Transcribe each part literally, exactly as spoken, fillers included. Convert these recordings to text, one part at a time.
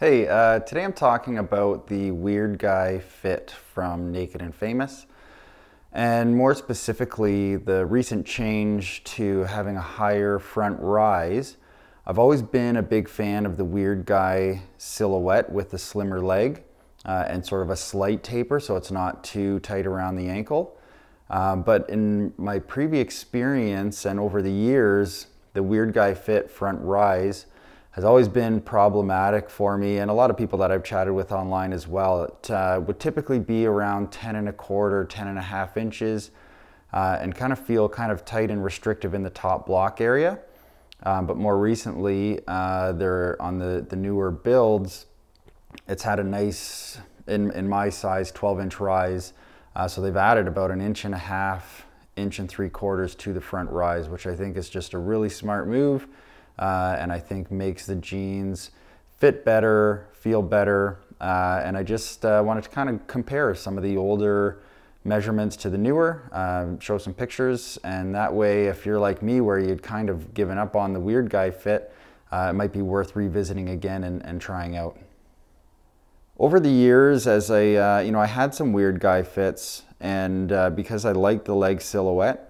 Hey, uh, today I'm talking about the Weird Guy fit from Naked and Famous, and more specifically the recent change to having a higher front rise. I've always been a big fan of the Weird Guy silhouette with the slimmer leg uh, and sort of a slight taper so it's not too tight around the ankle. Uh, but in my previous experience and over the years, the Weird Guy fit front rise has always been problematic for me, and a lot of people that I've chatted with online as well. It uh, would typically be around ten and a quarter, ten and a half inches, uh, and kind of feel kind of tight and restrictive in the top block area. Um, but more recently, uh, they're on the, the newer builds, it's had a nice, in, in my size, twelve inch rise. Uh, so they've added about an inch and a half, inch and three quarters to the front rise, which I think is just a really smart move. Uh, and I think makes the jeans fit better, feel better. Uh, and I just uh, wanted to kind of compare some of the older measurements to the newer, um, show some pictures. And that way, if you're like me, where you'd kind of given up on the Weird Guy fit, uh, it might be worth revisiting again and, and trying out. Over the years, as I, uh, you know, I had some Weird Guy fits, and uh, because I liked the leg silhouette,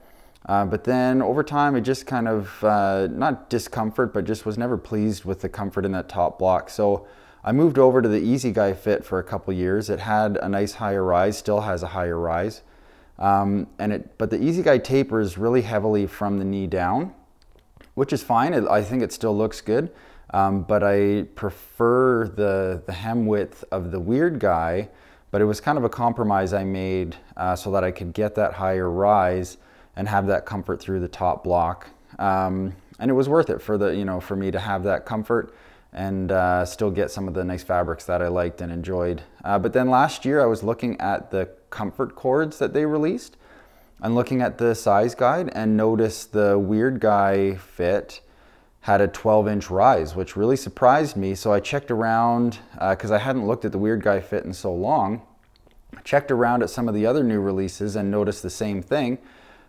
Uh, but then over time, it just kind of, uh, not discomfort, but just was never pleased with the comfort in that top block. So I moved over to the Easy Guy fit for a couple years. It had a nice higher rise, still has a higher rise. Um, and it, but the Easy Guy tapers really heavily from the knee down, which is fine. It, I think it still looks good. Um, but I prefer the, the hem width of the Weird Guy, but it was kind of a compromise I made uh, so that I could get that higher rise and have that comfort through the top block. Um, and it was worth it for the, you know, for me to have that comfort and uh, still get some of the nice fabrics that I liked and enjoyed. Uh, but then last year I was looking at the comfort cords that they released and looking at the size guide, and noticed the Weird Guy fit had a twelve inch rise, which really surprised me. So I checked around, uh, cause I hadn't looked at the Weird Guy fit in so long. I checked around at some of the other new releases and noticed the same thing.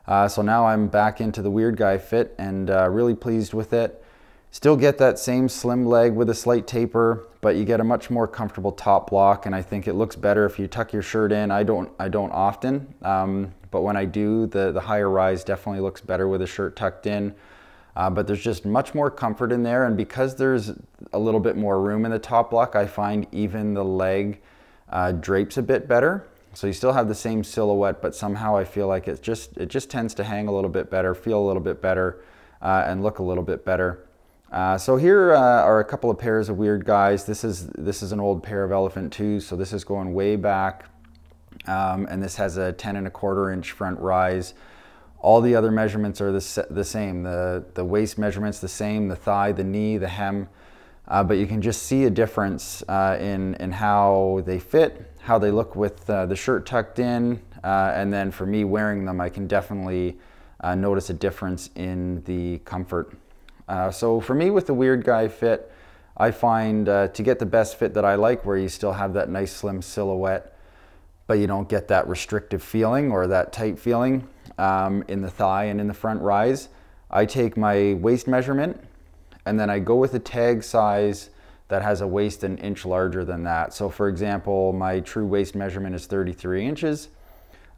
Uh, so now I'm back into the Weird Guy fit and uh, really pleased with it. Still get that same slim leg with a slight taper, but you get a much more comfortable top block, and I think it looks better if you tuck your shirt in. I don't, I don't often, um, but when I do, the, the higher rise definitely looks better with a shirt tucked in. Uh, but there's just much more comfort in there, and because there's a little bit more room in the top block, I find even the leg uh, drapes a bit better. So you still have the same silhouette, but somehow I feel like it just it just tends to hang a little bit better, feel a little bit better, uh, and look a little bit better. Uh, so here uh, are a couple of pairs of Weird Guys. This is this is an old pair of Elephant two, so this is going way back, um, and this has a ten and a quarter inch front rise. All the other measurements are the the same. The the waist measurement's the same. The thigh, the knee, the hem. Uh, but you can just see a difference uh, in, in how they fit, how they look with uh, the shirt tucked in, uh, and then for me wearing them, I can definitely uh, notice a difference in the comfort. Uh, so for me with the Weird Guy fit, I find uh, to get the best fit that I like, where you still have that nice slim silhouette, but you don't get that restrictive feeling or that tight feeling um, in the thigh and in the front rise, I take my waist measurement, and then I go with a tag size that has a waist an inch larger than that. So for example, my true waist measurement is thirty-three inches.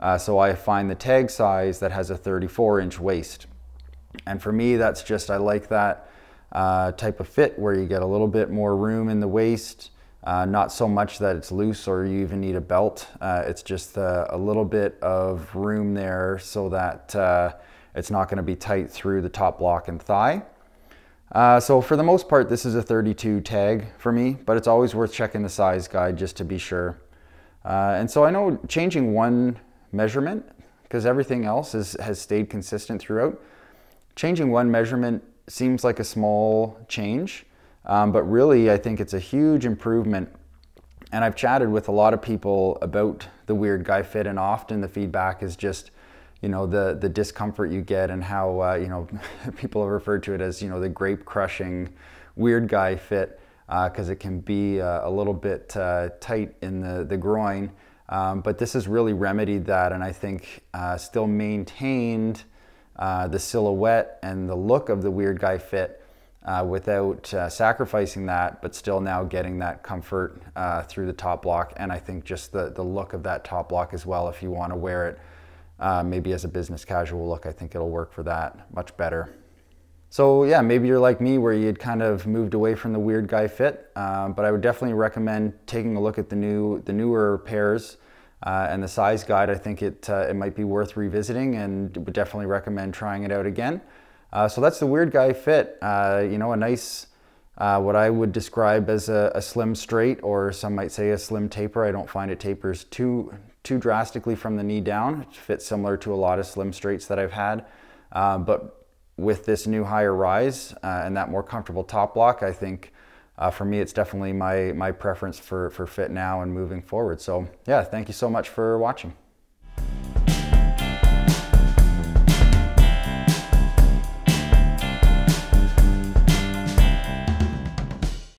Uh, so I find the tag size that has a thirty-four inch waist. And for me, that's just, I like that uh, type of fit where you get a little bit more room in the waist, uh, not so much that it's loose or you even need a belt. Uh, it's just uh, a little bit of room there so that uh, it's not gonna be tight through the top block and thigh. Uh, so for the most part, this is a thirty-two tag for me, but it's always worth checking the size guide just to be sure. Uh, and so I know changing one measurement, because everything else is, has stayed consistent throughout, changing one measurement seems like a small change, um, but really I think it's a huge improvement. And I've chatted with a lot of people about the Weird Guy fit, and often the feedback is just, you know, the, the discomfort you get, and how, uh, you know, people have referred to it as, you know, the grape crushing Weird Guy fit, because uh, it can be uh, a little bit uh, tight in the, the groin. Um, but this has really remedied that, and I think uh, still maintained uh, the silhouette and the look of the Weird Guy fit, uh, without uh, sacrificing that, but still now getting that comfort uh, through the top block. And I think just the, the look of that top block as well, if you want to wear it uh, maybe as a business casual look, I think it'll work for that much better. So yeah, maybe you're like me where you'd kind of moved away from the Weird Guy fit, um, but I would definitely recommend taking a look at the new, the newer pairs uh, and the size guide. I think it, uh, it might be worth revisiting, and would definitely recommend trying it out again. Uh, so that's the Weird Guy fit, uh, you know, a nice, uh, what I would describe as a, a slim straight, or some might say a slim taper. I don't find it tapers too, too drastically from the knee down. It fits similar to a lot of slim straights that I've had, uh, but with this new higher rise uh, and that more comfortable top block, I think uh, for me, it's definitely my, my preference for, for fit now and moving forward. So yeah, thank you so much for watching.